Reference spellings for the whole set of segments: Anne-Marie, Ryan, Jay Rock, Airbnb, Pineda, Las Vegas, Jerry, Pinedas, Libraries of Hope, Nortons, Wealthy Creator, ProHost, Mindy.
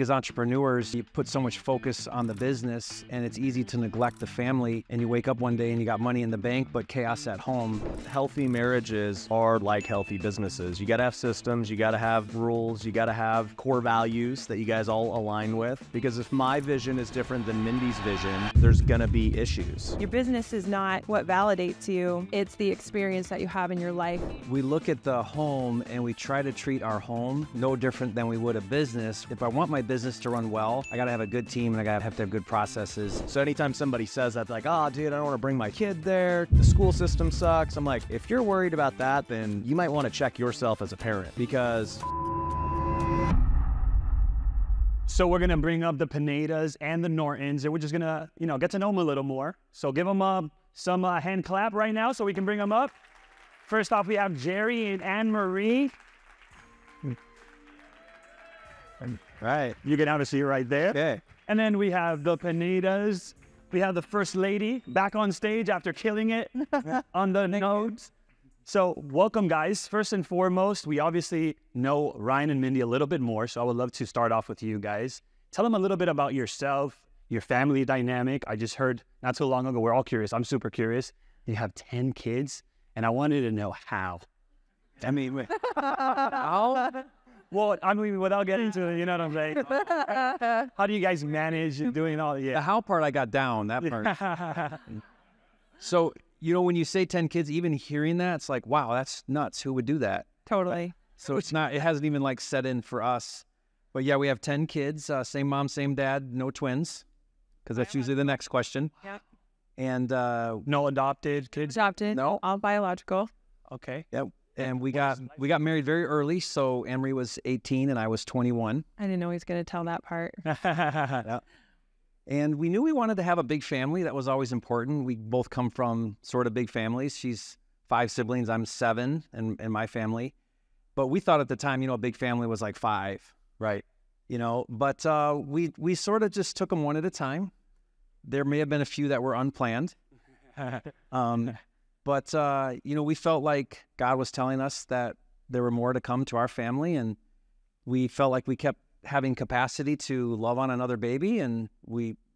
As entrepreneurs, you put so much focus on the business and it's easy to neglect the family, and you wake up one day and you got money in the bank but chaos at home. Healthy marriages are like healthy businesses. You gotta have systems, you gotta have rules, you gotta have core values that you guys all align with, because if my vision is different than Mindy's vision, there's gonna be issues. Your business is not what validates you, it's the experience that you have in your life. We look at the home and we try to treat our home no different than we would a business. If I want my business to run well, I gotta have a good team and I gotta have to have good processes. So anytime somebody says that's like, oh dude, I don't wanna bring my kid there, the school system sucks. I'm like, if you're worried about that, then you might wanna check yourself as a parent, because... So we're gonna bring up the Pinedas and the Nortons, and we're just gonna, get to know them a little more. So give them some hand clap right now so we can bring them up. First off, we have Jerry and Anne-Marie. Right. You can obviously right there. Okay. And then we have the Pinedas. We have the First Lady back on stage after killing it on the nodes. So welcome, guys. First and foremost, we obviously know Ryan and Mindy a little bit more, so I would love to start off with you guys. Tell them a little bit about yourself, your family dynamic. I just heard not so long ago, we're all curious. I'm super curious. You have 10 kids, and I wanted to know how. I mean, how? Well, I mean, without getting into it, you know what I'm saying? How do you guys manage doing all that? Yeah. The how part I got down, that part. So, when you say 10 kids, even hearing that, it's like, wow, that's nuts. Who would do that? Totally. So it's not, it hasn't even like set in for us. But yeah, we have 10 kids, same mom, same dad, no twins, because that's usually the next question. Yeah. And no adopted kids? Adopted. No. All biological. Okay. Yep. And we got married very early, so Anne-Marie was 18 and I was 21. I didn't know he was going to tell that part. Yeah. And we knew we wanted to have a big family. That was always important. We both come from sort of big families. She's 5 siblings, I'm 7 in my family. But we thought at the time, a big family was like 5, right? But we sort of just took them one at a time. There may have been a few that were unplanned. But, we felt like God was telling us that there were more to come to our family, and we felt like we kept having capacity to love on another baby, and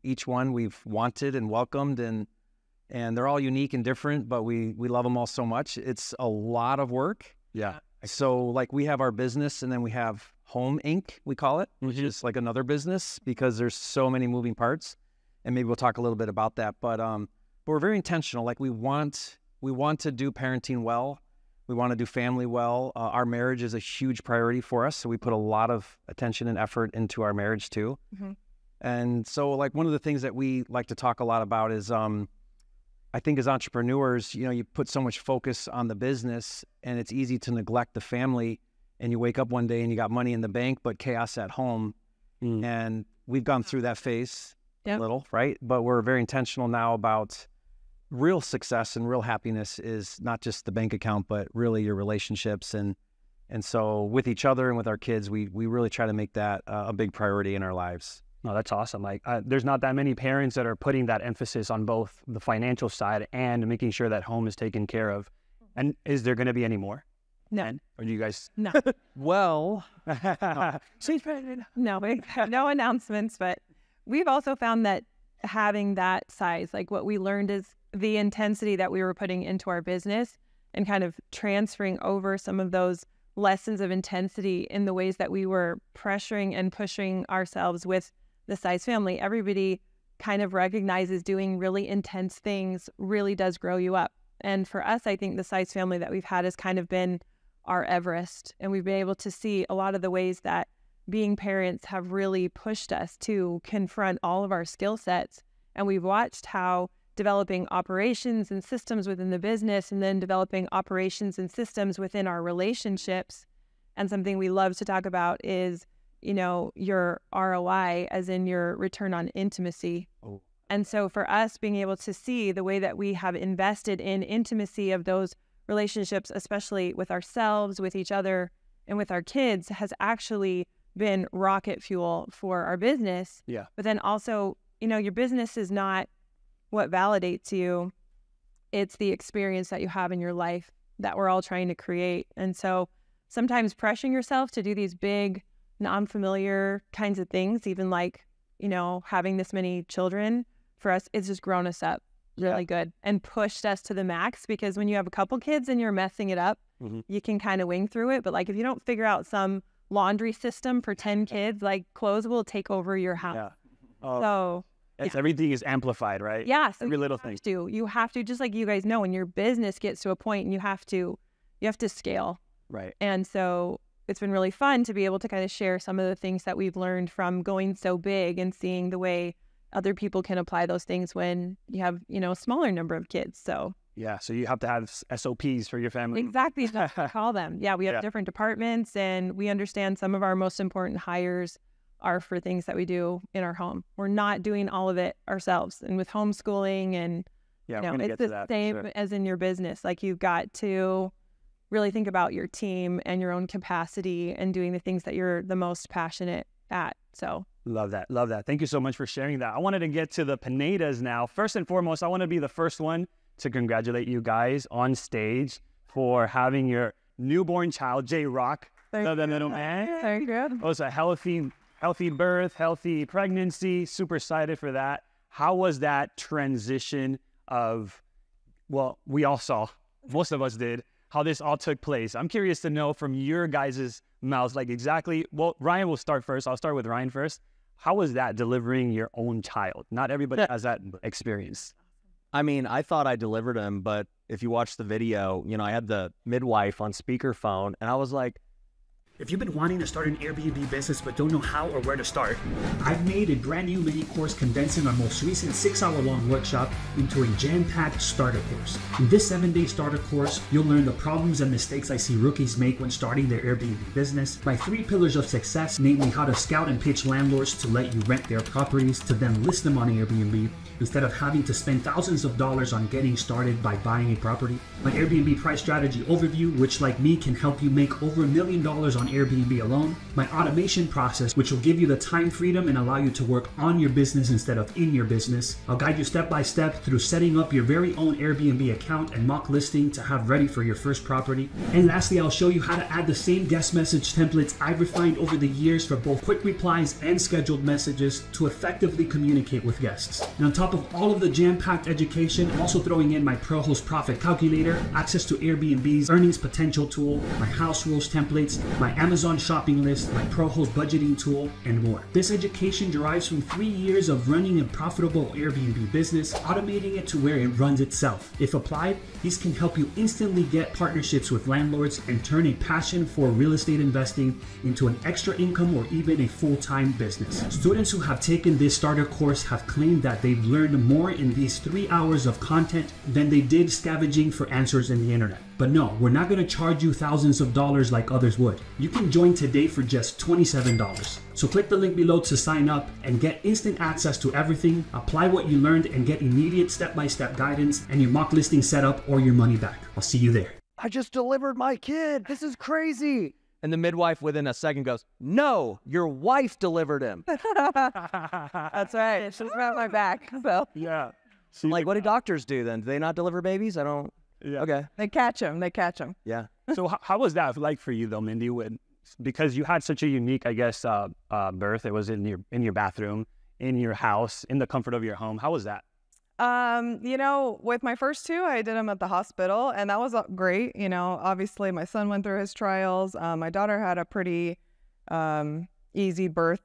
each one we've wanted and welcomed, and they're all unique and different, but we love them all so much. It's a lot of work. Yeah. So, we have our business, and then we have Home Inc., we call it, which is like another business, because there's so many moving parts, and maybe we'll talk a little bit about that, but we're very intentional. We want to do parenting well. We want to do family well. Our marriage is a huge priority for us, so we put a lot of attention and effort into our marriage too. Mm-hmm. And so, one of the things that we like to talk a lot about is, I think as entrepreneurs, you put so much focus on the business, and it's easy to neglect the family. And you wake up one day and you got money in the bank, but chaos at home. Mm. And we've gone through that phase a little, right? But we're very intentional now about. Real success and real happiness is not just the bank account, but really your relationships. And so with each other and with our kids, we really try to make that a big priority in our lives. Oh, that's awesome. There's not that many parents that are putting that emphasis on both the financial side and making sure that home is taken care of. And is there going to be any more? None. Are you guys? No. Well, no announcements, but we've also found that having that size, what we learned is the intensity that we were putting into our business and kind of transferring over some of those lessons of intensity in the ways that we were pressuring and pushing ourselves with the size family. Everybody kind of recognizes doing really intense things really does grow you up. And for us, I think the size family that we've had has kind of been our Everest. And we've been able to see a lot of the ways that being parents have really pushed us to confront all of our skill sets. And we've watched how developing operations and systems within the business, and then developing operations and systems within our relationships. And something we love to talk about is, your ROI, as in your return on intimacy. Oh. And so for us, being able to see the way that we have invested in intimacy of those relationships, especially with ourselves, with each other, and with our kids, has actually been rocket fuel for our business. Yeah. But then also, your business is not what validates you, it's the experience that you have in your life that we're all trying to create. And so sometimes pressuring yourself to do these big non-familiar kinds of things, even like, you know, having this many children, for us, it's just grown us up really good and pushed us to the max, because when you have a couple kids and you're messing it up, you can kind of wing through it. But like, if you don't figure out some laundry system for 10 kids, like clothes will take over your house. Everything is amplified, right? Yes. Every little thing. You have to, just like you guys know, when your business gets to a point and you have to scale. Right. And so it's been really fun to be able to kind of share some of the things that we've learned from going so big and seeing the way other people can apply those things when you have, you know, a smaller number of kids. So yeah, so you have to have SOPs for your family. Exactly, that's what we call them. Yeah, we have different departments, and we understand some of our most important hires are for things that we do in our home. We're not doing all of it ourselves, and with homeschooling and you know, it's the same as in your business. Like, you've got to really think about your team and your own capacity and doing the things that you're the most passionate at. So love that, love that. Thank you so much for sharing that. I wanted to get to the Pinedas now. First and foremost, I want to be the first one to congratulate you guys on stage for having your newborn child, Jay Rock. Thank you. It was a healthy birth, healthy pregnancy. Super excited for that. How was that transition of, well, we all saw, most of us did, how this all took place. I'm curious to know from your guys' mouths, like exactly, well, Ryan will start first. I'll start with Ryan first. How was that delivering your own child? Not everybody has that experience. I mean, I thought I delivered him, but if you watch the video, you know, I had the midwife on speakerphone, and I was like, if you've been wanting to start an Airbnb business but don't know how or where to start, I've made a brand new mini course condensing our most recent 6-hour-long workshop into a jam-packed starter course. In this 7-day starter course, you'll learn the problems and mistakes I see rookies make when starting their Airbnb business, my 3 pillars of success, namely how to scout and pitch landlords to let you rent their properties to then list them on Airbnb instead of having to spend thousands of dollars on getting started by buying a property, my Airbnb price strategy overview, which like me can help you make over $1 million on Airbnb alone, my automation process, which will give you the time freedom and allow you to work on your business instead of in your business. I'll guide you step by step through setting up your very own Airbnb account and mock listing to have ready for your first property. And lastly, I'll show you how to add the same guest message templates I've refined over the years for both quick replies and scheduled messages to effectively communicate with guests. And on top of all of the jam-packed education, I'm also throwing in my ProHost Profit Calculator, access to Airbnb's earnings potential tool, my house rules templates, my Amazon shopping list, my ProHost budgeting tool, and more. This education derives from 3 years of running a profitable Airbnb business, automating it to where it runs itself. If applied, these can help you instantly get partnerships with landlords and turn a passion for real estate investing into an extra income or even a full-time business. Students who have taken this starter course have claimed that they've learned more in these 3 hours of content than they did scavenging for answers in the internet. But no, we're not going to charge you thousands of dollars like others would. You can join today for just $27. So click the link below to sign up and get instant access to everything, apply what you learned, and get immediate step-by-step guidance and your mock listing setup or your money back. I'll see you there. I just delivered my kid. This is crazy. And the midwife within a second goes, no, your wife delivered him. That's right. She's got my back. So. Yeah. Like, what do doctors do then? Do they not deliver babies? I don't... Yeah. Okay. They catch them. They catch them. Yeah. So how was that like for you though, Mindy? Because you had such a unique, I guess, birth. It was in your bathroom, in your house, in the comfort of your home. How was that? You know, with my first two, I did them at the hospital, and that was great. You know, obviously my son went through his trials. My daughter had a pretty easy birth,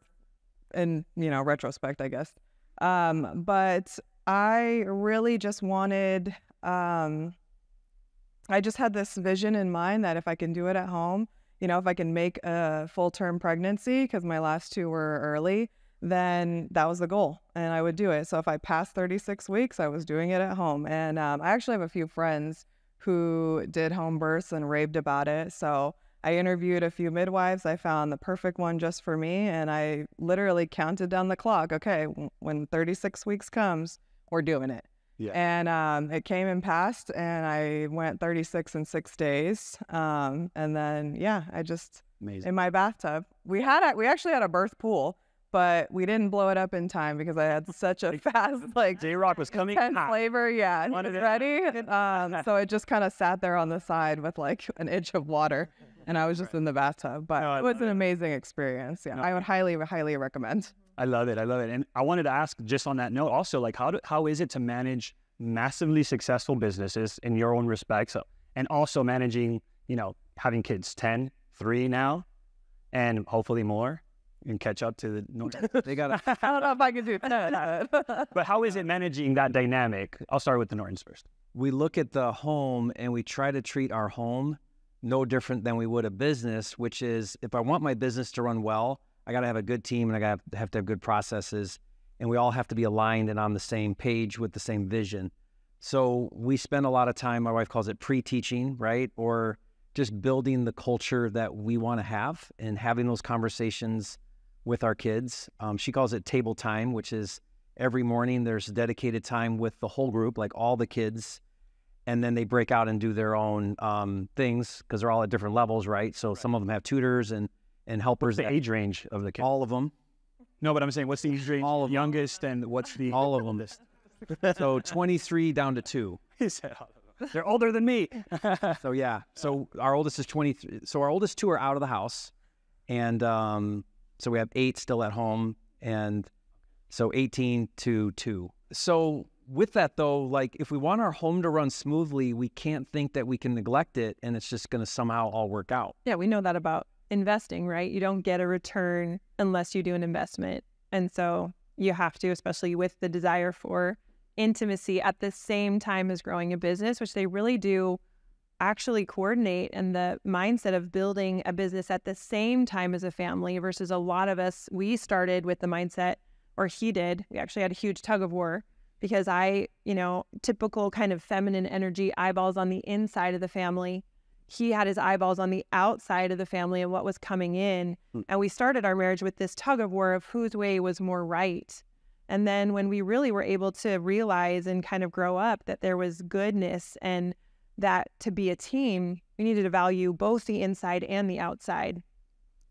in retrospect, I guess. But I really just wanted. I just had this vision in mind that if I can do it at home, you know, if I can make a full-term pregnancy, because my last two were early, then that was the goal, and I would do it. So if I passed 36 weeks, I was doing it at home. And I actually have a few friends who did home births and raved about it. So I interviewed a few midwives. I found the perfect one just for me, and I literally counted down the clock. Okay, when 36 weeks comes, we're doing it. Yeah. And it came and passed, and I went 36 in 6 days. And then, yeah, I just, amazing. In my bathtub, we actually had a birth pool, but we didn't blow it up in time because I had such a fast, like, Jay Rock was coming hot. Flavor, yeah, it was ready. So it just kind of sat there on the side with like an inch of water. and I was just in the bathtub. But no, it was an amazing experience. Yeah, no, I would highly recommend. I love it. I love it. And I wanted to ask just on that note also, like how is it to manage massively successful businesses in your own respects, and also managing, you know, having kids, 10, 3 now, and hopefully more, and catch up to the Nortons. They got. I don't know if I can do that. But how is it managing that dynamic? I'll start with the Nortons first. We look at the home and we try to treat our home no different than we would a business, which is if I want my business to run well, I got to have a good team and I got to have good processes, and we all have to be aligned and on the same page with the same vision. So we spend a lot of time, my wife calls it pre-teaching, right? Or just building the culture that we want to have and having those conversations with our kids. She calls it table time, which is every morning there's dedicated time with the whole group, like all the kids, and then they break out and do their own things because they're all at different levels, right? So some of them have tutors and helpers. What's the age range of the kids? All of them. No, but I'm saying what's the age range? All of youngest them. And what's the all of them? So 23 down to 2. He said all of them. They're older than me. So yeah. So our oldest is 23. So our oldest 2 are out of the house, and so we have 8 still at home, and so 18 to 2. So with that though, like if we want our home to run smoothly, we can't think that we can neglect it and it's just going to somehow all work out. Yeah, we know that about investing, right? You don't get a return unless you do an investment. And so you have to, especially with the desire for intimacy at the same time as growing a business, which they really do actually coordinate, and the mindset of building a business at the same time as a family versus a lot of us, we started with the mindset, or he did. We actually had a huge tug of war because I, you know, typical kind of feminine energy, eyeballs on the inside of the family. He had his eyeballs on the outside of the family and what was coming in. And we started our marriage with this tug of war of whose way was more right. And then when we really were able to realize and kind of grow up that there was goodness and that to be a team, we needed to value both the inside and the outside.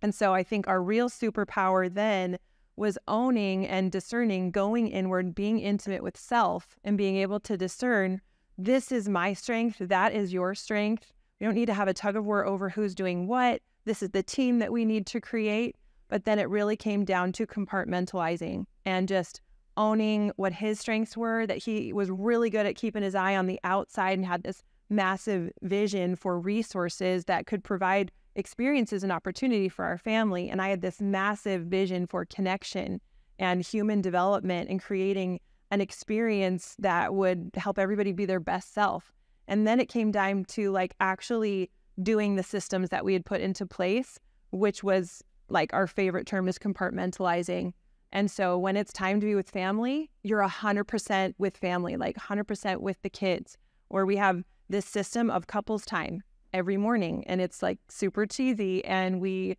And so I think our real superpower then was owning and discerning, going inward, being intimate with self, and being able to discern, this is my strength, that is your strength. We don't need to have a tug of war over who's doing what. This is the team that we need to create. But then it really came down to compartmentalizing and just owning what his strengths were, that he was really good at keeping his eye on the outside and had this massive vision for resources that could provide experiences and opportunity for our family. And I had this massive vision for connection and human development and creating an experience that would help everybody be their best self. And then it came down to like actually doing the systems that we had put into place, which was like our favorite term is compartmentalizing. And so when it's time to be with family, you're 100% with family, like 100% with the kids. Or we have this system of couples time every morning, and it's like super cheesy, and we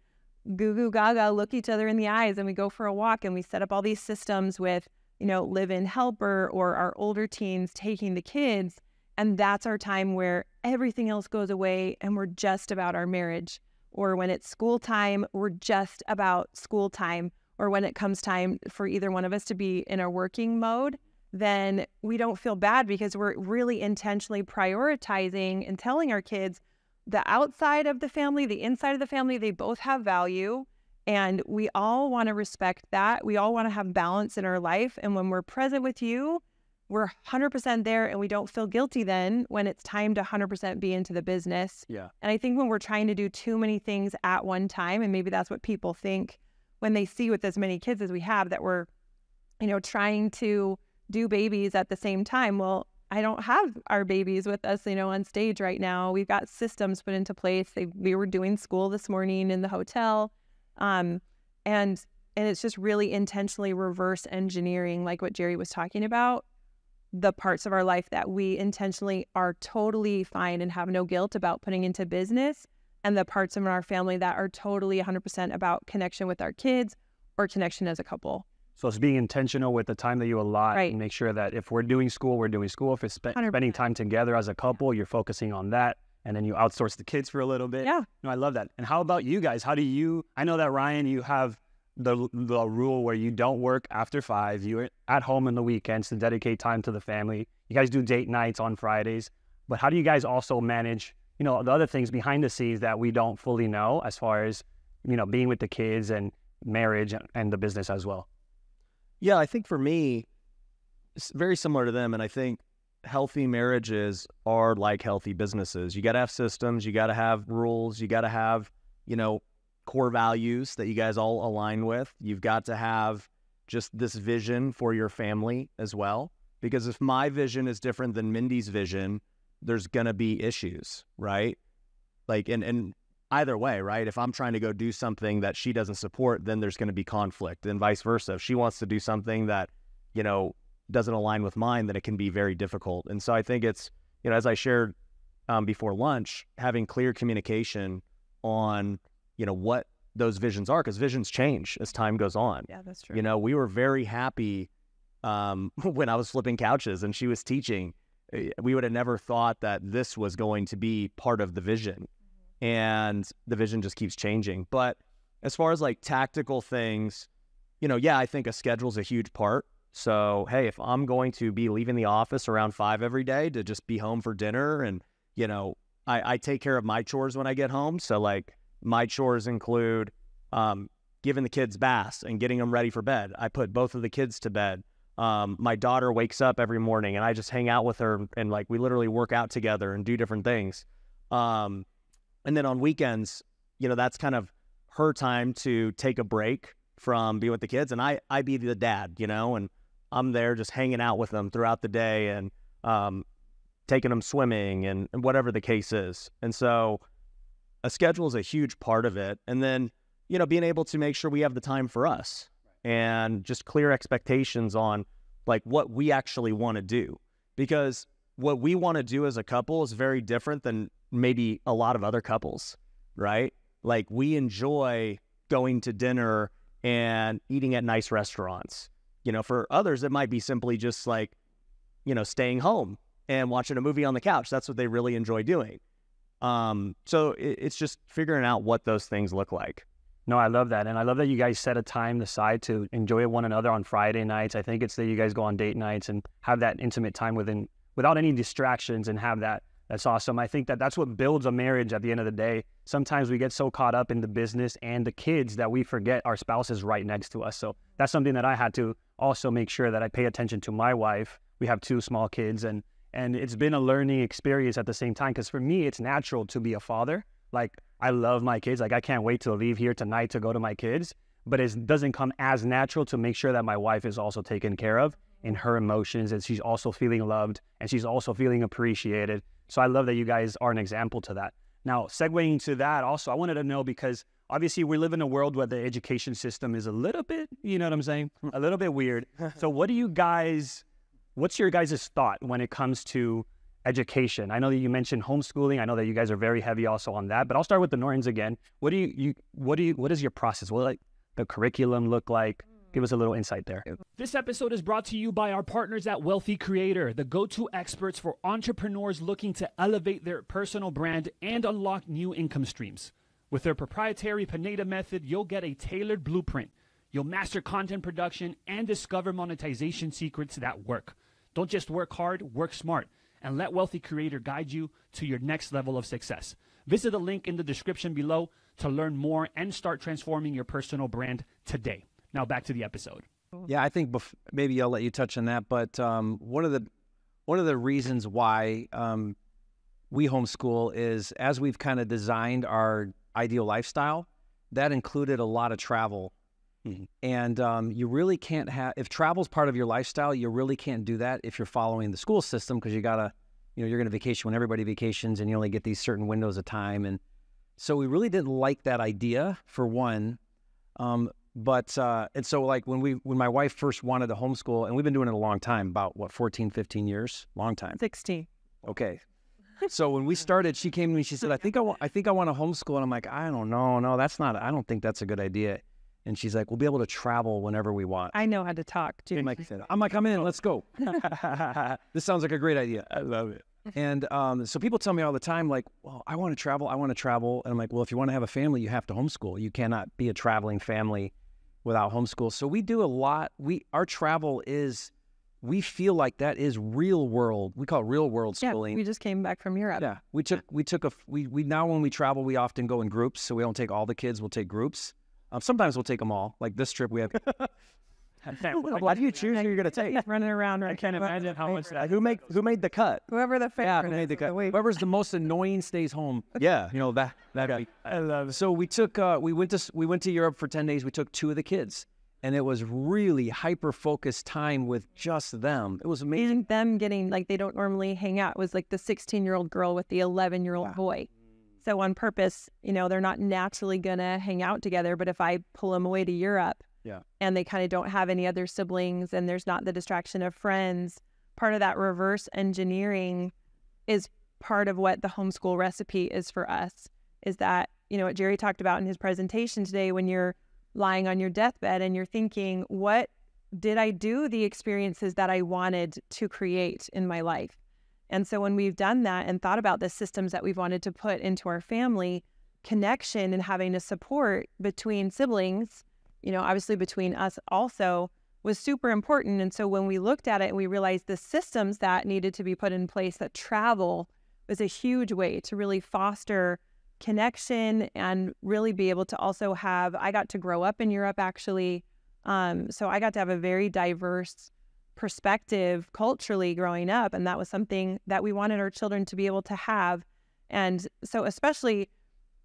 goo gaga look each other in the eyes and we go for a walk, and we set up all these systems with, you know, live-in helper or our older teens taking the kids, and that's our time where everything else goes away and we're just about our marriage. Or when it's school time, we're just about school time. Or when it comes time for either one of us to be in our working mode, then we don't feel bad because we're really intentionally prioritizing and telling our kids the outside of the family, the inside of the family, they both have value, and we all want to respect that. We all want to have balance in our life, and when we're present with you, we're 100% there, and we don't feel guilty then when it's time to 100% be into the business. Yeah. And I think when we're trying to do too many things at one time, and maybe that's what people think when they see with as many kids as we have, that we're, you know, trying to do babies at the same time. Well, I don't have our babies with us, you know, on stage right now. We've got systems put into place. We were doing school this morning in the hotel. And it's just really intentionally reverse engineering, like what Jerry was talking about, the parts of our life that we intentionally are totally fine and have no guilt about putting into business, and the parts of our family that are totally 100% about connection with our kids or connection as a couple. So it's being intentional with the time that you allot, right, and make sure that if we're doing school, we're doing school. If it's spending time together as a couple, you're focusing on that. And then you outsource the kids for a little bit. Yeah. No, I love that. And how about you guys? How do you, I know that Ryan, you have the rule where you don't work after 5. You're at home in the weekends to dedicate time to the family. You guys do date nights on Fridays. But how do you guys also manage, you know, the other things behind the scenes that we don't fully know as far as, you know, being with the kids and marriage and the business as well. Yeah, I think for me, it's very similar to them. And I think healthy marriages are like healthy businesses. You got to have systems, you got to have rules, you got to have, you know, core values that you guys all align with. You've got to have just this vision for your family as well. Because if my vision is different than Mindy's vision, there's going to be issues, right? Like, and either way, right? If I'm trying to go do something that she doesn't support, then there's going to be conflict, and vice versa. If she wants to do something that, you know, doesn't align with mine, then it can be very difficult. And so I think it's, you know, as I shared before lunch, having clear communication on, you know, what those visions are, because visions change as time goes on. Yeah, that's true. You know, we were very happy when I was flipping couches and she was teaching. We would have never thought that this was going to be part of the vision. Mm-hmm. And the vision just keeps changing. But as far as like tactical things, you know, yeah, I think a schedule is a huge part. So, hey, if I'm going to be leaving the office around 5 every day to just be home for dinner, and, you know, I take care of my chores when I get home. So like my chores include giving the kids baths and getting them ready for bed. I put both of the kids to bed. My daughter wakes up every morning and I just hang out with her, and like we literally work out together and do different things. And then on weekends, you know, that's kind of her time to take a break from being with the kids. And I be the dad, you know, and I'm there just hanging out with them throughout the day and taking them swimming and whatever the case is. And so a schedule is a huge part of it. And then, you know, being able to make sure we have the time for us. And just clear expectations on like what we actually want to do, because what we want to do as a couple is very different than maybe a lot of other couples, right? Like we enjoy going to dinner and eating at nice restaurants. You know, for others, it might be simply just like, you know, staying home and watching a movie on the couch. That's what they really enjoy doing. So it's just figuring out what those things look like. No, I love that. And I love that you guys set a time aside to enjoy one another on Friday nights. I think it's that you guys go on date nights and have that intimate time without any distractions and have that. That's awesome. I think that that's what builds a marriage at the end of the day. Sometimes we get so caught up in the business and the kids that we forget our spouse is right next to us. So that's something that I had to also make sure that I pay attention to my wife. We have 2 small kids, and it's been a learning experience at the same time, because for me, it's natural to be a father. Like, I love my kids. Like, I can't wait to leave here tonight to go to my kids, but it doesn't come as natural to make sure that my wife is also taken care of in her emotions, and she's also feeling loved and she's also feeling appreciated. So I love that you guys are an example to that. Now, segueing to that also, I wanted to know, because obviously we live in a world where the education system is a little bit, you know what I'm saying? A little bit weird. So what's your guys' thought when it comes to education? I know that you mentioned homeschooling. I know that you guys are very heavy also on that, but I'll start with the Nortons again. What is your process? What like the curriculum look like? Give us a little insight there. This episode is brought to you by our partners at Wealthy Creator, the go-to experts for entrepreneurs looking to elevate their personal brand and unlock new income streams. With their proprietary Pineda method, you'll get a tailored blueprint. You'll master content production and discover monetization secrets that work. Don't just work hard, work smart. And let Wealthy Creator guide you to your next level of success. Visit the link in the description below to learn more and start transforming your personal brand today. Now back to the episode. Yeah, I think maybe I'll let you touch on that, but one of the reasons why we homeschool is, as we've kind of designed our ideal lifestyle, that included a lot of travel. Mm-hmm. And you really can't have, if travel's part of your lifestyle, you really can't do that if you're following the school system, because you gotta, you know, you're gonna vacation when everybody vacations, and you only get these certain windows of time. And so we really didn't like that idea, for one. And so like when my wife first wanted to homeschool, and we've been doing it a long time, about what, 14, 15 years, long time. 16. Okay. So when we started, she came to me, she said, I think I want to homeschool. And I'm like, I don't know. No, that's not, I don't think that's a good idea. And she's like, we'll be able to travel whenever we want. I know how to talk, too. I'm like, I'm in, let's go. This sounds like a great idea. I love it. And so people tell me all the time, like, well, I want to travel. And I'm like, well, if you want to have a family, you have to homeschool. You cannot be a traveling family without homeschool. So we do a lot. Our travel is we feel like that is real world. We call it real world schooling. Yeah, we just came back from Europe. Yeah, we now when we travel, we often go in groups, so we don't take all the kids. We'll take groups. Sometimes we'll take them all. Like this trip, we have. Why do you choose who you're going to take? He's running around right now. I can't imagine how much that. Who made the cut? Whoever the favorite. Yeah, who made the cut? Whoever's the most annoying stays home. Yeah, you know that. Okay. I love it. So we took we went to Europe for 10 days. We took two of the kids. And it was really hyper-focused time with just them. It was amazing. And them getting, like, they don't normally hang out. It was like the 16-year-old girl with the 11-year-old wow. boy. So on purpose, you know, they're not naturally going to hang out together. But if I pull them away to Europe yeah. and they kind of don't have any other siblings and there's not the distraction of friends, part of that reverse engineering is part of what the homeschool recipe is for us, is that, you know, what Jerry talked about in his presentation today, when you're lying on your deathbed and you're thinking, what did I do the experiences that I wanted to create in my life? And so when we've done that and thought about the systems that we've wanted to put into our family, connection and having a support between siblings, you know, obviously between us also, was super important. And so when we looked at it and we realized the systems that needed to be put in place, that travel was a huge way to really foster connection and really be able to also have, I got to grow up in Europe actually. So I got to have a very diverse perspective culturally growing up. And that was something that we wanted our children to be able to have. And so especially,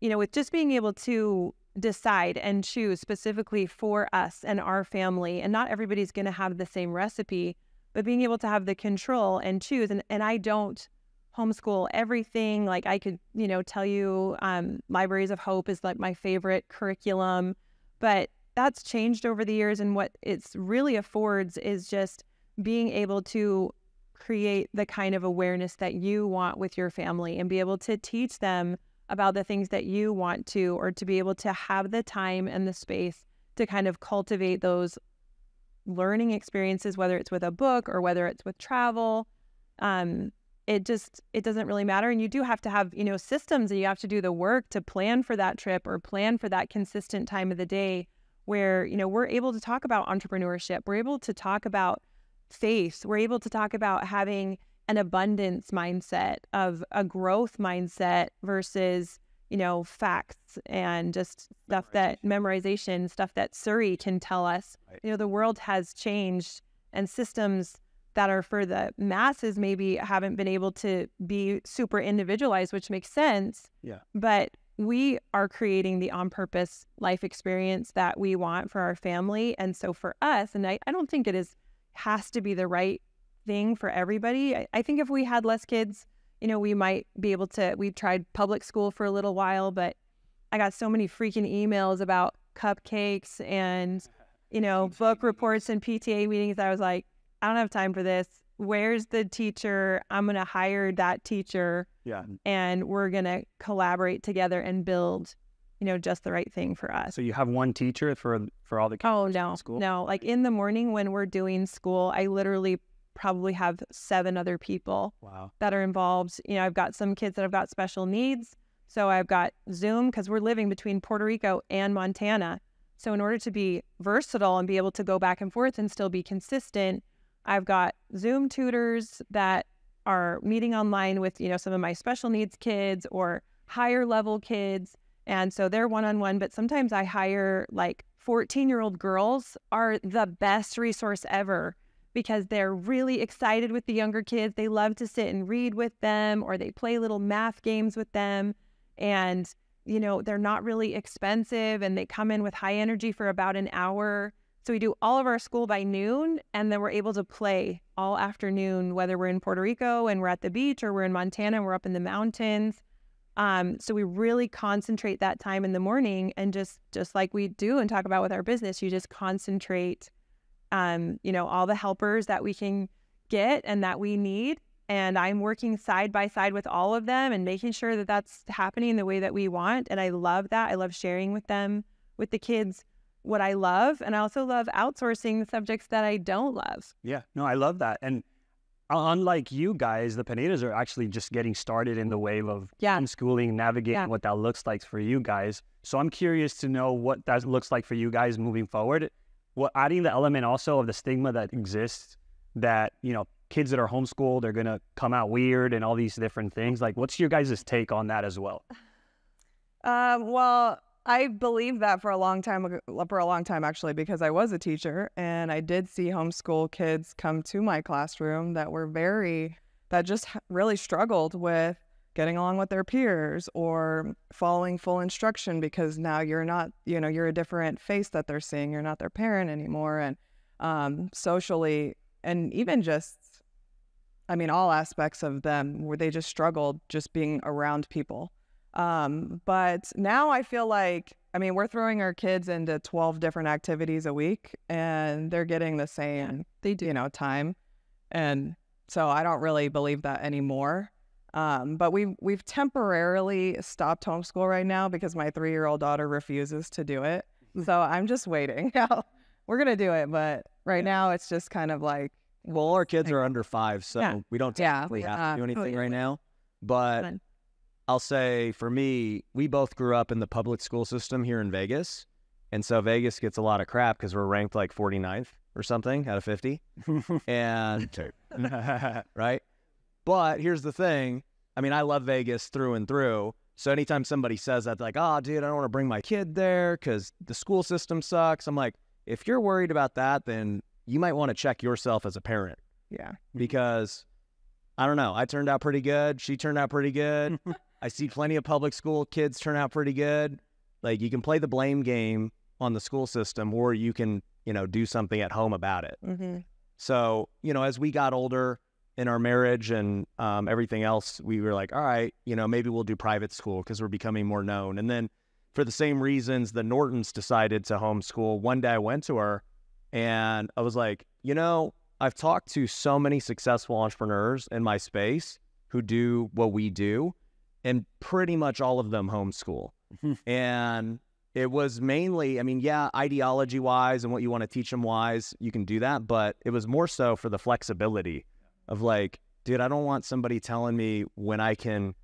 you know, with just being able to decide and choose specifically for us and our family, and not everybody's going to have the same recipe, but being able to have the control and choose. And I don't homeschool everything. Like I could, you know, tell you Libraries of Hope is like my favorite curriculum, but that's changed over the years. And what it's really affords is just being able to create the kind of awareness that you want with your family and be able to teach them about the things that you want to, or to be able to have the time and the space to kind of cultivate those learning experiences, whether it's with a book or whether it's with travel. It doesn't really matter. And you do have to have, you know, systems, and you have to do the work to plan for that trip or plan for that consistent time of the day where, you know, we're able to talk about entrepreneurship. We're able to talk about faith. We're able to talk about having an abundance mindset, of a growth mindset versus, you know, facts and just stuff that memorization, stuff that Surrey can tell us. Right. You know, the world has changed, and systems that are for the masses maybe haven't been able to be super individualized, which makes sense. Yeah. But we are creating the on-purpose life experience that we want for our family. And so for us, and I don't think it has to be the right thing for everybody. I think if we had less kids, you know, we might be able to, we tried public school for a little while, but I got so many freaking emails about cupcakes and, you know, book reports and PTA meetings. I was like, I don't have time for this. Where's the teacher? I'm going to hire that teacher. Yeah. And we're going to collaborate together and build, you know, just the right thing for us. So you have one teacher for all the kids? Oh, no, in school? No. Like in the morning when we're doing school, I literally probably have 7 other people wow. that are involved. You know, I've got some kids that have got special needs. So I've got Zoom, because we're living between Puerto Rico and Montana. So in order to be versatile and be able to go back and forth and still be consistent, I've got Zoom tutors that are meeting online with, you know, some of my special needs kids or higher level kids. And so they're one-on-one, but sometimes I hire, like, 14-year-old girls are the best resource ever because they're really excited with the younger kids. They love to sit and read with them, or they play little math games with them. And, you know, they're not really expensive, and they come in with high energy for about an hour. So we do all of our school by noon, and then we're able to play all afternoon, whether we're in Puerto Rico and we're at the beach, or we're in Montana and we're up in the mountains. So we really concentrate that time in the morning, and just like we do and talk about with our business, you just concentrate, you know, all the helpers that we can get and that we need. And I'm working side by side with all of them and making sure that that's happening the way that we want. And I love that. I love sharing with them, with the kids, what I love. And I also love outsourcing the subjects that I don't love. Yeah, no, I love that. And unlike you guys, the Pinedas are actually just getting started in the wave of homeschooling, navigating what that looks like for you guys. So I'm curious to know what that looks like for you guys moving forward. Well, adding the element also of the stigma that exists that, you know, kids that are homeschooled are going to come out weird and all these different things. Like, what's your guys' take on that as well? Well, I believed that for a long time, actually, because I was a teacher and I did see homeschool kids come to my classroom that were that just really struggled with getting along with their peers or following full instruction, because now you're not, you know, you're a different face that they're seeing. You're not their parent anymore. And socially, and even just, I mean, all aspects of them where they just struggled just being around people. But now I feel like, I mean, we're throwing our kids into 12 different activities a week and they're getting the same, they do, you know, time. And so I don't really believe that anymore. But we've temporarily stopped homeschool right now because my 3-year-old daughter refuses to do it. So I'm just waiting. We're going to do it, but right now it's just kind of like, well, our kids are under 5, so we don't technically have to do anything right now, but I'll say for me, we both grew up in the public school system here in Vegas. And so Vegas gets a lot of crap because we're ranked like 49th or something out of 50. And right. But here's the thing. I mean, I love Vegas through and through. So anytime somebody says that, like, oh, dude, I don't want to bring my kid there because the school system sucks. I'm like, if you're worried about that, then you might want to check yourself as a parent. Yeah. Because I don't know. I turned out pretty good. She turned out pretty good. I see plenty of public school kids turn out pretty good. Like, you can play the blame game on the school system, or you can, you know, do something at home about it. Mm-hmm. So, you know, as we got older in our marriage and everything else, we were like, all right, you know, maybe we'll do private school because we're becoming more known. And then for the same reasons, the Nortons decided to homeschool. One day I went to her and I was like, you know, I've talked to so many successful entrepreneurs in my space who do what we do, and pretty much all of them homeschool. And it was mainly, I mean, yeah, ideology-wise and what you want to teach them-wise, you can do that. But it was more so for the flexibility of like, dude, I don't want somebody telling me when I can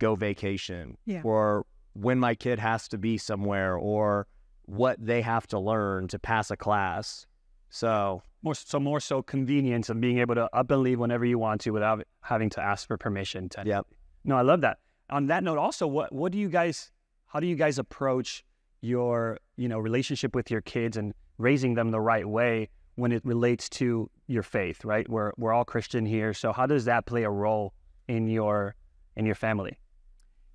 go vacation or when my kid has to be somewhere or what they have to learn to pass a class. So more so convenience and being able to up and leave whenever you want to without having to ask for permission. No, I love that. On that note, also, what do you guys, how do you guys approach your, you know, relationship with your kids and raising them the right way when it relates to your faith, right? We're all Christian here, so how does that play a role in your family?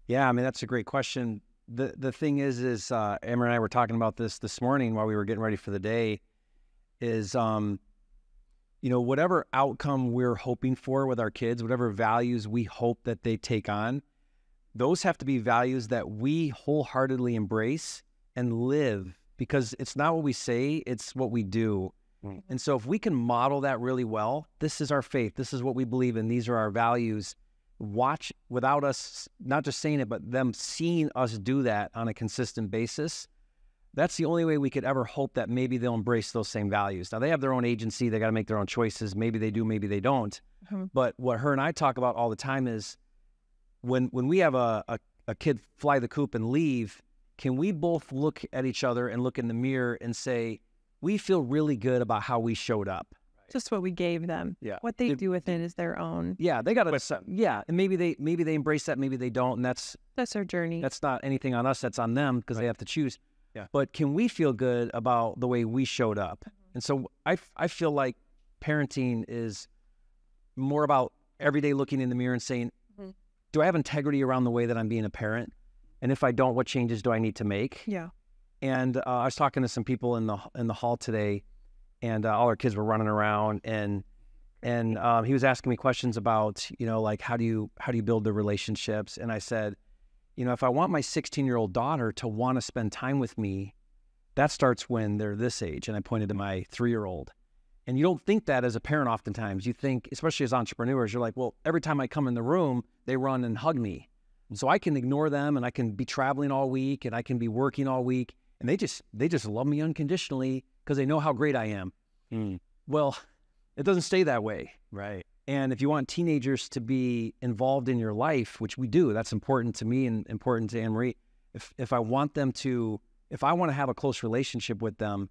Yeah, I mean, that's a great question. The thing is Amber and I were talking about this morning while we were getting ready for the day. Is you know, whatever outcome we're hoping for with our kids, whatever values we hope that they take on, those have to be values that we wholeheartedly embrace and live, because it's not what we say, it's what we do. Mm-hmm. And so if we can model that really well, this is our faith, this is what we believe in, these are our values, watch without us, not just saying it, but them seeing us do that on a consistent basis, that's the only way we could ever hope that maybe they'll embrace those same values. Now, they have their own agency, they got to make their own choices, maybe they do, maybe they don't. Mm-hmm. But what her and I talk about all the time is, when we have a kid fly the coop and leave, can we both look at each other and look in the mirror and say, we feel really good about how we showed up. Just what we gave them. Yeah. What they do with it is their own. Yeah, they got to. Yeah, and maybe they embrace that, maybe they don't, and that's their journey. That's not anything on us, that's on them, because they have to choose. Yeah. But can we feel good about the way we showed up? Mm-hmm. And so I feel like parenting is more about every day looking in the mirror and saying, do I have integrity around the way that I'm being a parent? And if I don't, what changes do I need to make? Yeah. And I was talking to some people in the hall today, and all our kids were running around, and he was asking me questions about, you know, like, how do you build the relationships? And I said, you know, if I want my 16-year-old daughter to want to spend time with me, that starts when they're this age. And I pointed to my 3-year-old. And you don't think that as a parent oftentimes. You think, especially as entrepreneurs, you're like, well, every time I come in the room, they run and hug me. And so I can ignore them, and I can be traveling all week, and I can be working all week. And they just love me unconditionally because they know how great I am. Mm. Well, it doesn't stay that way. Right. And if you want teenagers to be involved in your life, which we do, that's important to me and important to Anne-Marie. If I want to have a close relationship with them,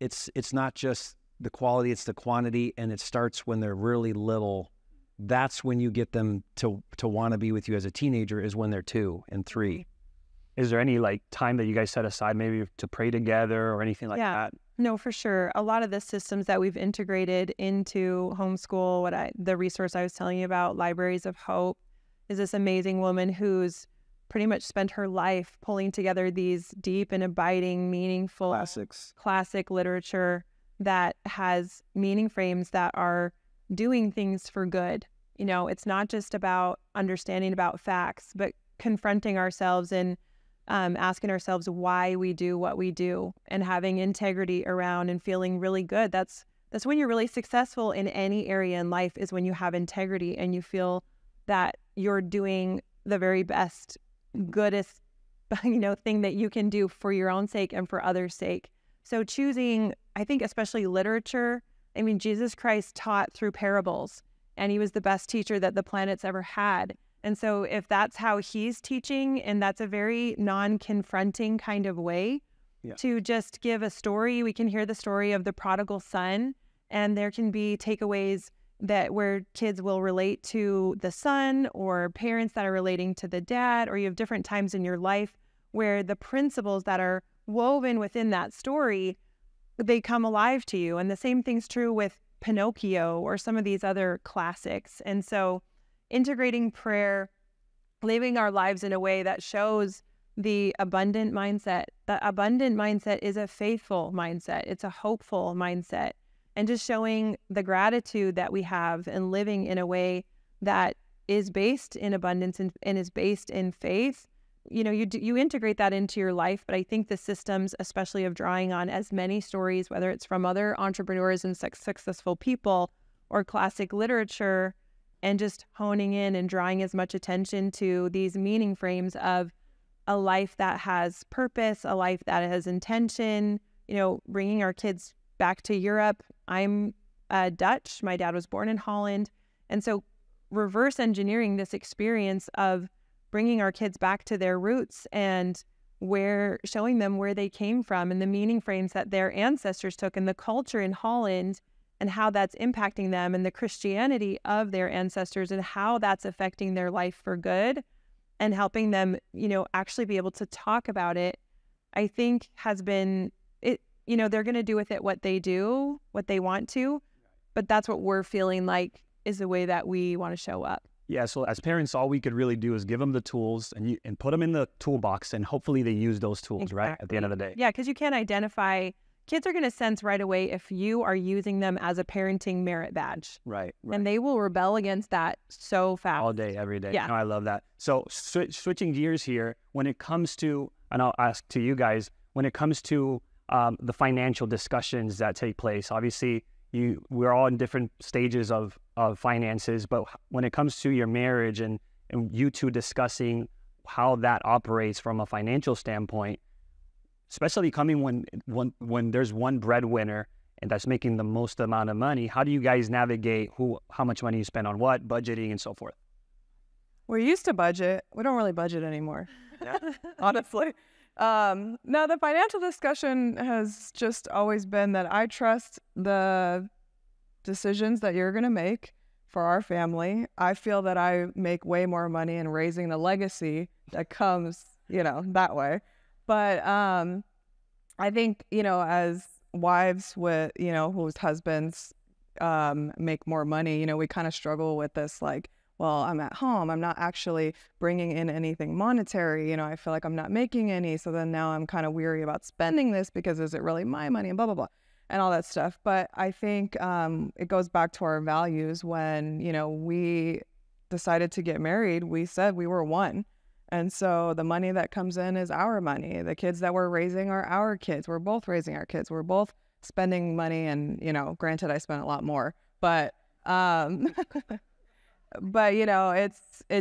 it's not just the quality, it's the quantity, and it starts when they're really little. That's when you get them to want to be with you as a teenager, is when they're 2 and 3. Is there any like time that you guys set aside maybe to pray together or anything like that? No, for sure. A lot of the systems that we've integrated into homeschool, the resource I was telling you about, Libraries of Hope, is this amazing woman who's pretty much spent her life pulling together these deep and abiding, meaningful classic literature that has meaning frames that are doing things for good. You know, it's not just about understanding about facts, but confronting ourselves and asking ourselves why we do what we do, and having integrity around and feeling really good. That's when you're really successful in any area in life, is when you have integrity and you feel that you're doing the very best, goodest, you know, thing that you can do for your own sake and for others' sake. So choosing, I think, especially literature. I mean, Jesus Christ taught through parables, and he was the best teacher that the planet's ever had. And so if that's how he's teaching, and that's a very non-confronting kind of way to just give a story, we can hear the story of the prodigal son, and there can be takeaways that where kids will relate to the son, or parents that are relating to the dad, or you have different times in your life where the principles that are woven within that story, they come alive to you. And the same thing's true with Pinocchio or some of these other classics. And so integrating prayer, living our lives in a way that shows the abundant mindset. The abundant mindset is a faithful mindset. It's a hopeful mindset. And just showing the gratitude that we have and living in a way that is based in abundance and is based in faith. You know, you integrate that into your life. But I think the systems, especially of drawing on as many stories, whether it's from other entrepreneurs and successful people or classic literature, and just honing in and drawing as much attention to these meaning frames of a life that has purpose, a life that has intention, you know, bringing our kids back to Europe. I'm Dutch. My dad was born in Holland. And so reverse engineering this experience of bringing our kids back to their roots and showing them where they came from and the meaning frames that their ancestors took and the culture in Holland, and how that's impacting them, and the Christianity of their ancestors, and how that's affecting their life for good, and helping them, you know, actually be able to talk about it, I think has been it. You know, they're going to do with it what they do, what they want to, but that's what we're feeling like is the way that we want to show up. Yeah. So as parents, all we could really do is give them the tools and put them in the toolbox, and hopefully they use those tools, right? At the end of the day. Yeah, because you can't identify. Kids are going to sense right away if you are using them as a parenting merit badge. Right. And they will rebel against that so fast. All day, every day. Yeah. No, I love that. So switching gears here, when it comes to, and I'll ask to you guys, when it comes to the financial discussions that take place, obviously we're all in different stages of finances, but when it comes to your marriage and you two discussing how that operates from a financial standpoint, especially coming when there's one breadwinner and that's making the most amount of money, how do you guys navigate how much money you spend on what, budgeting and so forth? We're used to budget. We don't really budget anymore, honestly. No, the financial discussion has just always been that I trust the decisions that you're going to make for our family. I feel that I make way more money in raising the legacy that comes, you know, that way. But I think, you know, as wives with, you know, whose husbands make more money, you know, we kind of struggle with this, like, well, I'm at home. I'm not actually bringing in anything monetary. You know, I feel like I'm not making any. So then now I'm kind of weary about spending this because is it really my money and blah, blah, blah, and all that stuff. But I think it goes back to our values. When, you know, we decided to get married, we said we were one. And so the money that comes in is our money. The kids that we're raising are our kids. We're both raising our kids. We're both spending money. And, you know, granted, I spent a lot more, but, but, you know, it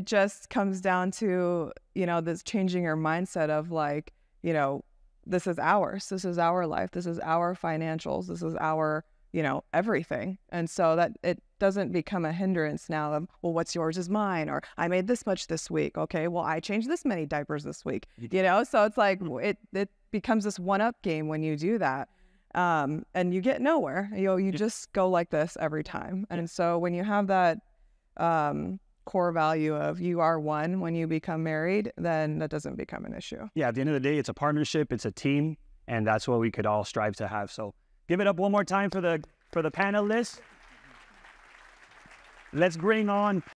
just comes down to, you know, this changing your mindset of like, you know, this is ours. This is our life. This is our financials. This is our, you know, everything. And so that it doesn't become a hindrance now of, well, what's yours is mine, or I made this much this week. Okay, well, I changed this many diapers this week, you know? So it's like, it becomes this one-up game when you do that. and you get nowhere. You just go like this every time. And so when you have that core value of you are one when you become married, then that doesn't become an issue. Yeah, at the end of the day, it's a partnership, it's a team, and that's what we could all strive to have. So give it up one more time for the panelists. Let's bring on